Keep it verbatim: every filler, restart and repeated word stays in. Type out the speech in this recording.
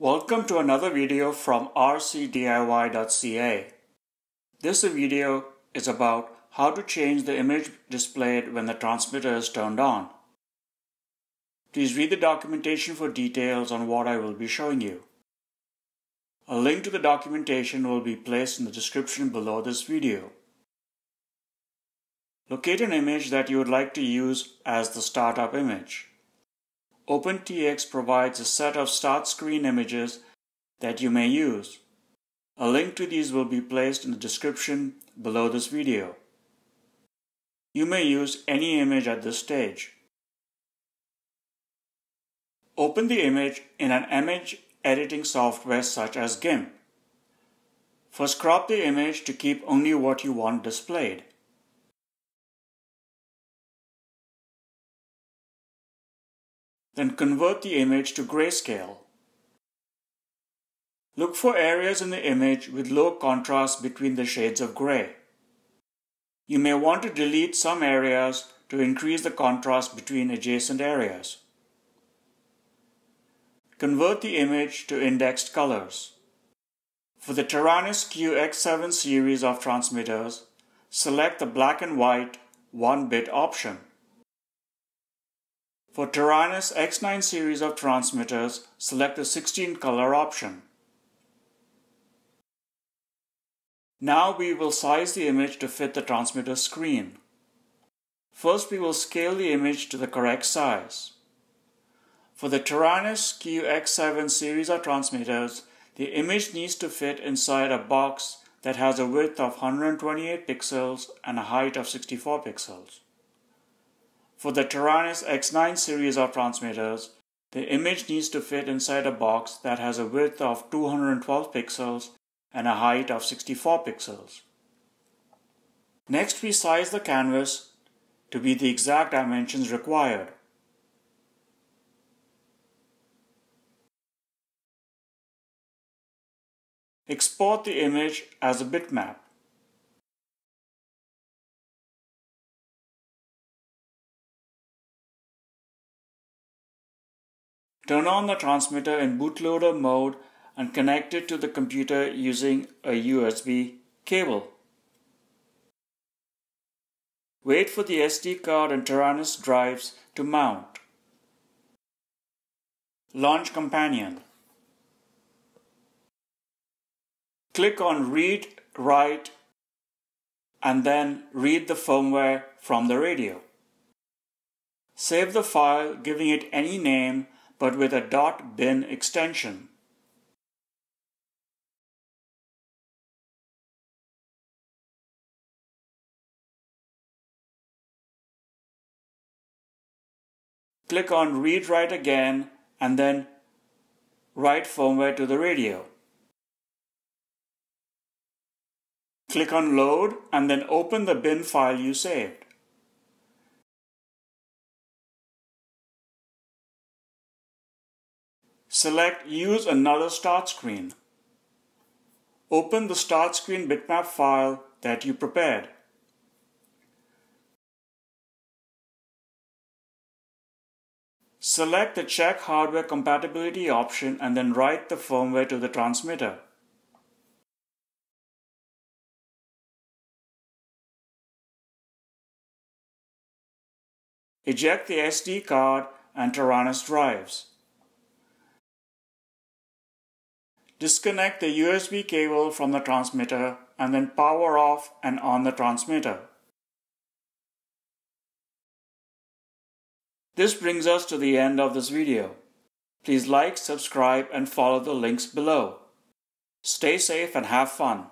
Welcome to another video from r c d i y dot c a. This video is about how to change the image displayed when the transmitter is turned on. Please read the documentation for details on what I will be showing you. A link to the documentation will be placed in the description below this video. Locate an image that you would like to use as the startup image. OpenTX provides a set of start screen images that you may use. A link to these will be placed in the description below this video. You may use any image at this stage. Open the image in an image editing software such as GIMP. First, crop the image to keep only what you want displayed. Then convert the image to grayscale. Look for areas in the image with low contrast between the shades of gray. You may want to delete some areas to increase the contrast between adjacent areas. Convert the image to indexed colors. For the Taranis Q X seven series of transmitters, select the black and white one bit option. For Taranis X nine series of transmitters, select the sixteen color option. Now we will size the image to fit the transmitter screen. First, we will scale the image to the correct size. For the Taranis Q X seven series of transmitters, the image needs to fit inside a box that has a width of one hundred twenty-eight pixels and a height of sixty-four pixels. For the Taranis X nine series of transmitters, the image needs to fit inside a box that has a width of two hundred twelve pixels and a height of sixty-four pixels. Next, we size the canvas to be the exact dimensions required. Export the image as a bitmap. Turn on the transmitter in bootloader mode and connect it to the computer using a U S B cable. Wait for the S D card and Taranis drives to mount. Launch Companion. Click on Read, Write, and then read the firmware from the radio. Save the file, giving it any name, but with a .bin extension. Click on Read Write again and then write firmware to the radio. Click on Load and then open the bin file you saved. Select Use Another Start Screen. Open the Start Screen bitmap file that you prepared. Select the Check Hardware Compatibility option and then write the firmware to the transmitter. Eject the S D card and Taranis drives. Disconnect the U S B cable from the transmitter and then power off and on the transmitter. This brings us to the end of this video. Please like, subscribe, and follow the links below. Stay safe and have fun.